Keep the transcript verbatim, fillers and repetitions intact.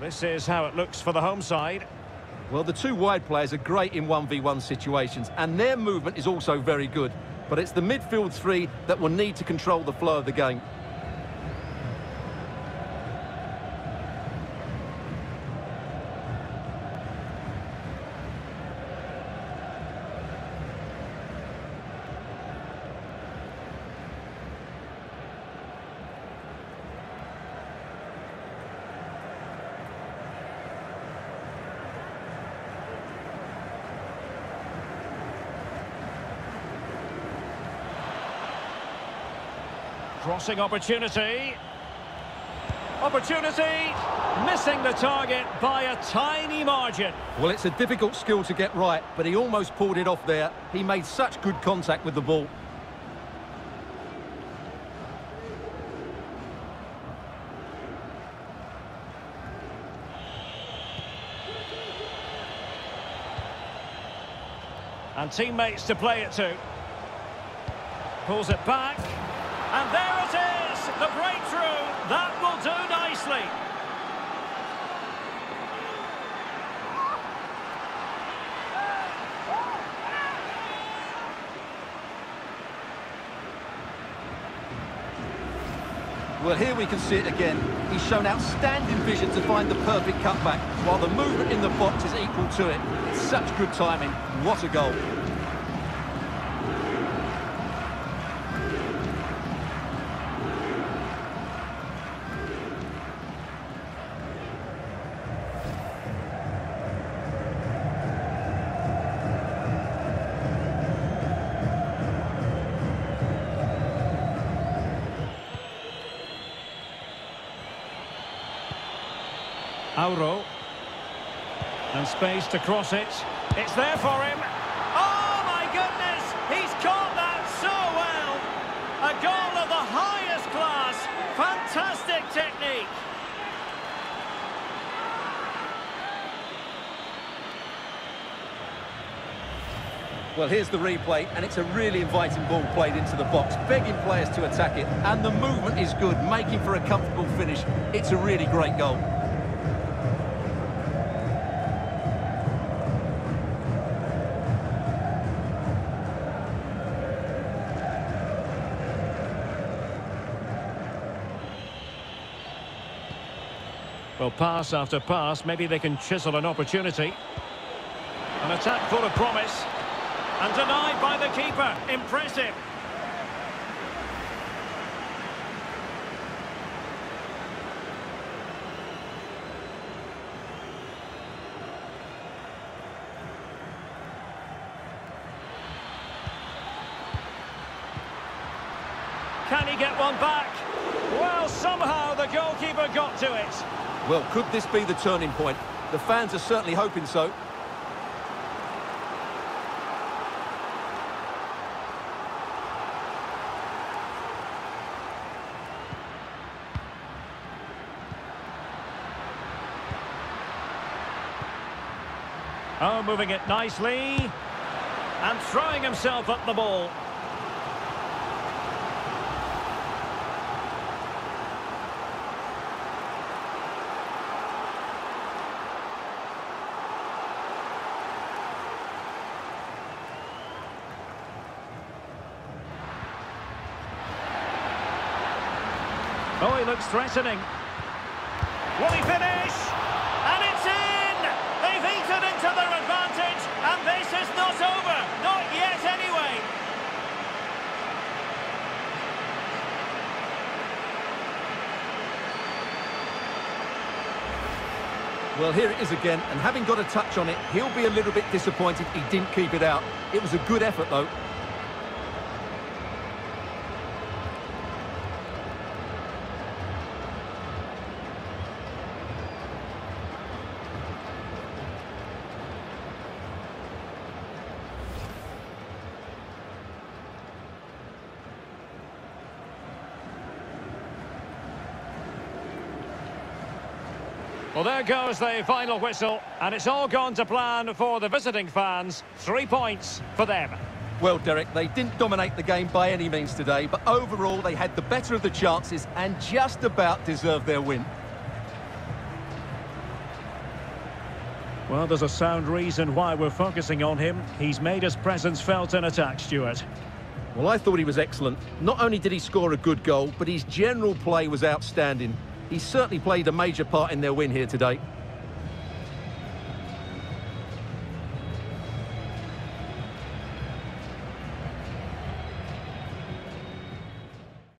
This is how it looks for the home side. Well, the two wide players are great in one v one situations, and their movement is also very good. But it's the midfield three that will need to control the flow of the game. Crossing opportunity. Opportunity. Missing the target by a tiny margin. Well, it's a difficult skill to get right, but he almost pulled it off there. He made such good contact with the ball. And teammates to play it to. Pulls it back. And there it is, the breakthrough. That will do nicely. Well, here we can see it again. He's shown outstanding vision to find the perfect cutback, while the movement in the box is equal to it. It's such good timing. What a goal. Auro, and space to cross it. It's there for him. Oh my goodness, he's caught that so well. A goal of the highest class. Fantastic technique. Well, here's the replay, and it's a really inviting ball played into the box, begging players to attack it, and the movement is good, making for a comfortable finish. It's a really great goal. Well, pass after pass, maybe they can chisel an opportunity. An attack full of promise. And denied by the keeper. Impressive. Can he get one back? Well, somehow the goalkeeper got to it. Well, could this be the turning point? The fans are certainly hoping so. Oh, moving it nicely. And throwing himself up the ball. Oh, he looks threatening. Will he finish? And it's in! They've eaten into their advantage, and this is not over. Not yet, anyway. Well, here it is again, and having got a touch on it, he'll be a little bit disappointed he didn't keep it out. It was a good effort, though. Well, there goes the final whistle, and it's all gone to plan for the visiting fans. Three points for them. Well, Derek, they didn't dominate the game by any means today, but overall they had the better of the chances and just about deserved their win. Well, there's a sound reason why we're focusing on him. He's made his presence felt in attack, Stuart. Well, I thought he was excellent. Not only did he score a good goal, but his general play was outstanding. He certainly played a major part in their win here today.